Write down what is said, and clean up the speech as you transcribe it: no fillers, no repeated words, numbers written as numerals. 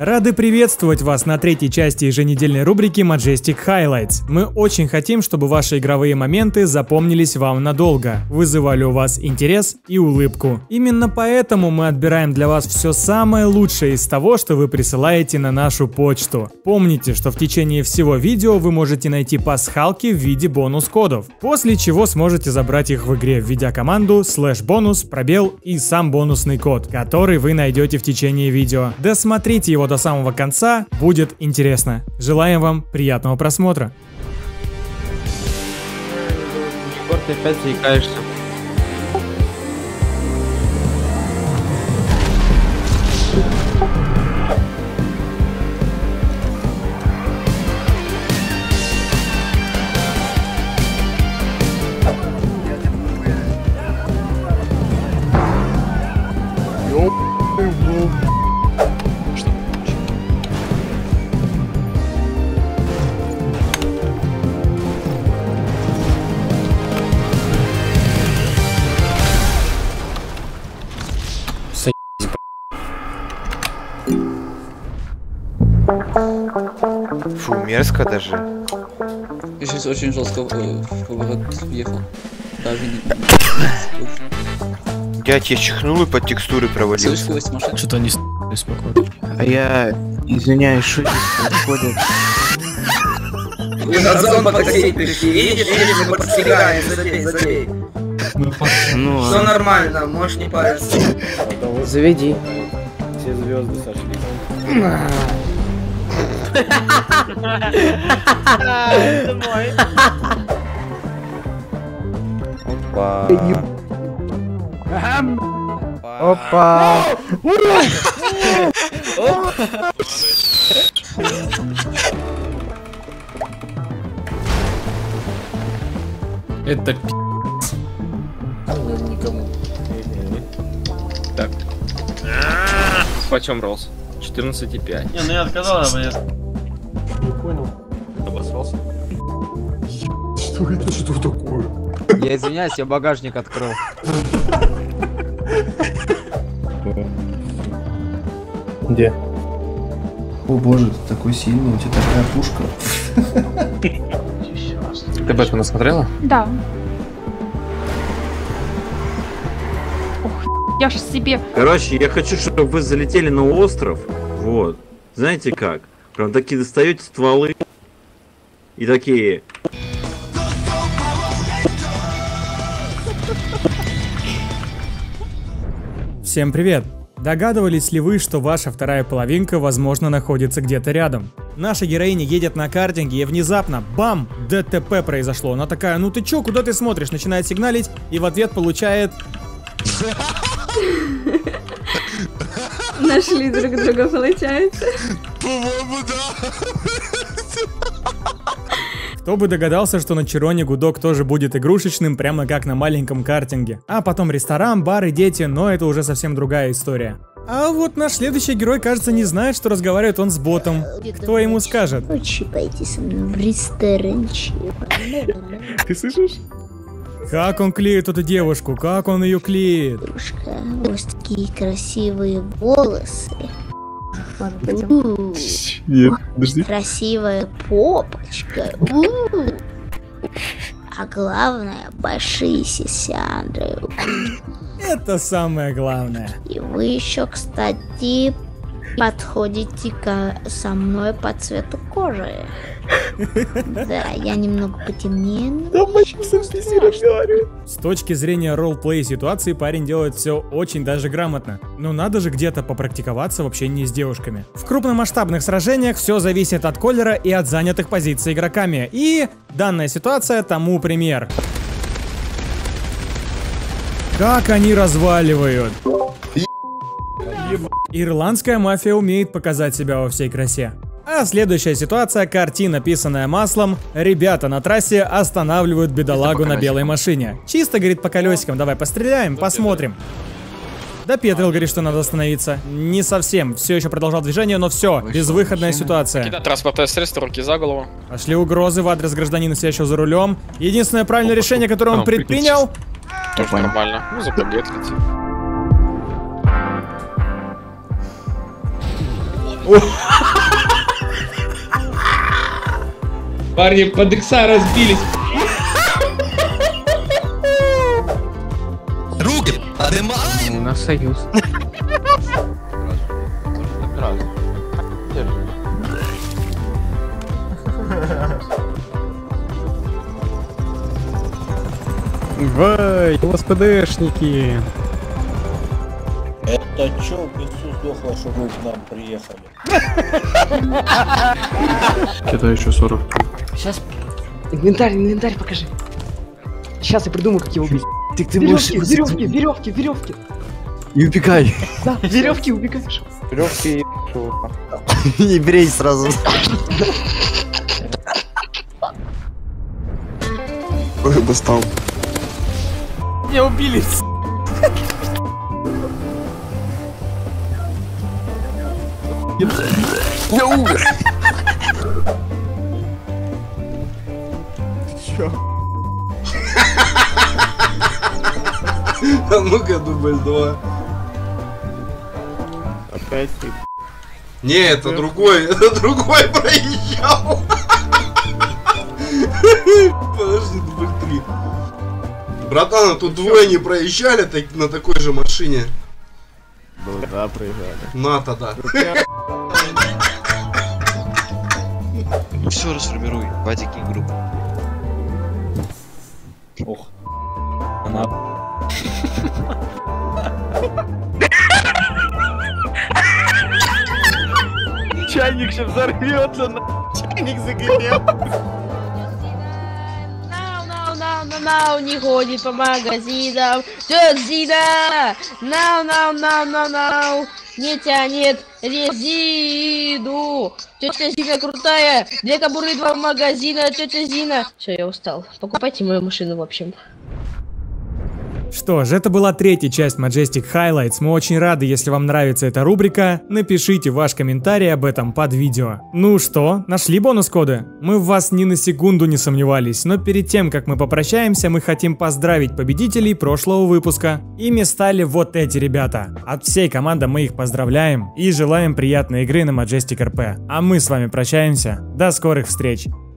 Рады приветствовать вас на третьей части еженедельной рубрики Majestic Highlights. Мы очень хотим, чтобы ваши игровые моменты запомнились вам надолго, вызывали у вас интерес и улыбку. Именно поэтому мы отбираем для вас все самое лучшее из того, что вы присылаете на нашу почту. Помните, что в течение всего видео вы можете найти пасхалки в виде бонус-кодов, после чего сможете забрать их в игре, введя команду /бонус, пробел и сам бонусный код, который вы найдете в течение видео. Досмотрите его до самого конца, будет интересно. Желаем вам приятного просмотра. Егор, ты опять заикаешься. Фу, мерзко даже. Я сейчас очень жестко в поворот въехал. Даже не... Дядь, я чихнул и под текстуры провалился. Что-то они спокойно. А я, извиняюсь, шутит, происходит. Ну, все нормально, можешь не париться. Заведи. Все звезды сошли. Это мой. Опа. Опа. Ура! Это пи***ц. Никому. Так. Почем Роллс? 14,5. Не, ну я отказал, блин. Это что такое? Я извиняюсь, я багажник открыл. Где? О боже, ты такой сильный, у тебя такая пушка. Ты Бэтмена смотрела? Да. Ох, я ж себе. Короче, я хочу, чтобы вы залетели на остров. Вот. Знаете как? Прям такие достаете стволы. И такие. Всем привет! Догадывались ли вы, что ваша вторая половинка, возможно, находится где-то рядом? Наша героиня едет на картинге и внезапно, бам, ДТП произошло. Она такая, ну ты чё, куда ты смотришь? Начинает сигналить и в ответ получает... Нашли друг друга, получается. По-моему, да. Кто бы догадался, что на Чироне гудок тоже будет игрушечным, прямо как на маленьком картинге. А потом ресторан, бары, дети, но это уже совсем другая история. А вот наш следующий герой, кажется, не знает, что разговаривает он с ботом. Кто ему скажет? Хочу пойти со мной в ресторанчик. Ты слышишь? Как он клеит эту девушку, как он ее клеит. Девушка, у вас такие красивые волосы. Нет, подожди. Красивая попочка. А главное, большие сисяндры. Это самое главное. И вы еще, кстати, подходите со мной по цвету кожи. Да, я немного потемнее. С точки зрения ролл-плей ситуации парень делает все очень даже грамотно. Но надо же где-то попрактиковаться в общении с девушками. В крупномасштабных сражениях все зависит от колера и от занятых позиций игроками. И данная ситуация тому пример. Как они разваливают. Ирландская мафия умеет показать себя во всей красе. А следующая ситуация, картина, писанная маслом. Ребята на трассе останавливают бедолагу на белой машине. Чисто, говорит, по колесикам, давай постреляем, посмотрим. Допетрил, говорит, что надо остановиться. Не совсем, все еще продолжал движение, но все, безвыходная ситуация. Кидай транспортное средство, руки за голову. Пошли угрозы в адрес гражданина, сидящего за рулем. Единственное правильное решение, которое он предпринял... Тоже нормально, ну запрыгивает. Парни под икса разбились. Руки поднимаем. Наш союз. Вай, ЛСПДшники. Это чё, пиццу сдохла, что вы к нам приехали? Кидай еще 40. Сейчас, инвентарь покажи. Сейчас я придумаю, как его убить. Ты веревки, можешь... веревки. И убегай. Да, веревки убегаешь. Веревки и... Не брей сразу. Уже бы стал. Меня убили. Я умер. Чё? А ну-ка, дубль 2. Опять ты. Не, это другой проезжал. Подожди, дубль 3. Братан, а тут двое не проезжали на такой же машине. Ну да, проезжали. На-то да. Ну все, расформируй, Вадик и группу. Ох. Она... Чайник сейчас взорвется, на... Чайник загорел. Нау не ходит по магазинам, тётя Зина. Нау не тянет резину. Тётя Зина крутая, 2 кобуры, 2 магазина, тётя Зина. Все, я устал. Покупайте мою машину, в общем. Что ж, это была 3-я часть Majestic Highlights. Мы очень рады, если вам нравится эта рубрика. Напишите ваш комментарий об этом под видео. Ну что, нашли бонус-коды? Мы в вас ни на секунду не сомневались, но перед тем, как мы попрощаемся, мы хотим поздравить победителей прошлого выпуска. Ими стали вот эти ребята. От всей команды мы их поздравляем и желаем приятной игры на Majestic RP. А мы с вами прощаемся. До скорых встреч!